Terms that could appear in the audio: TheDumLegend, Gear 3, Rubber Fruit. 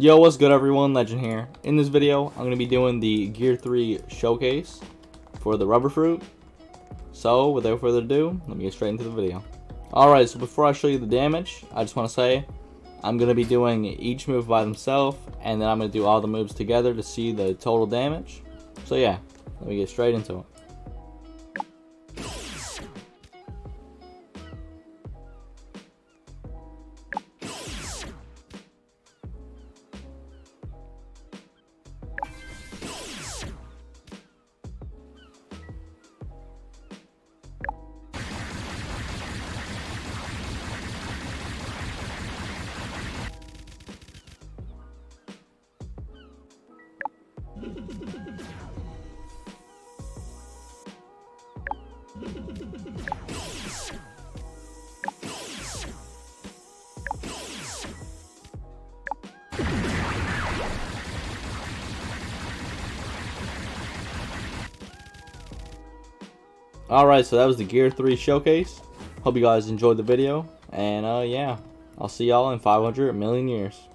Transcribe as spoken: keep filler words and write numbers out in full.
Yo, what's good everyone, Legend here. In this video, I'm going to be doing the Gear three Showcase for the Rubber Fruit. So, without further ado, let me get straight into the video. Alright, so before I show you the damage, I just want to say, I'm going to be doing each move by themselves, and then I'm going to do all the moves together to see the total damage. So yeah, let me get straight into it. Alright, so that was the Gear three Showcase. Hope you guys enjoyed the video, and uh, yeah, I'll see y'all in five hundred million years.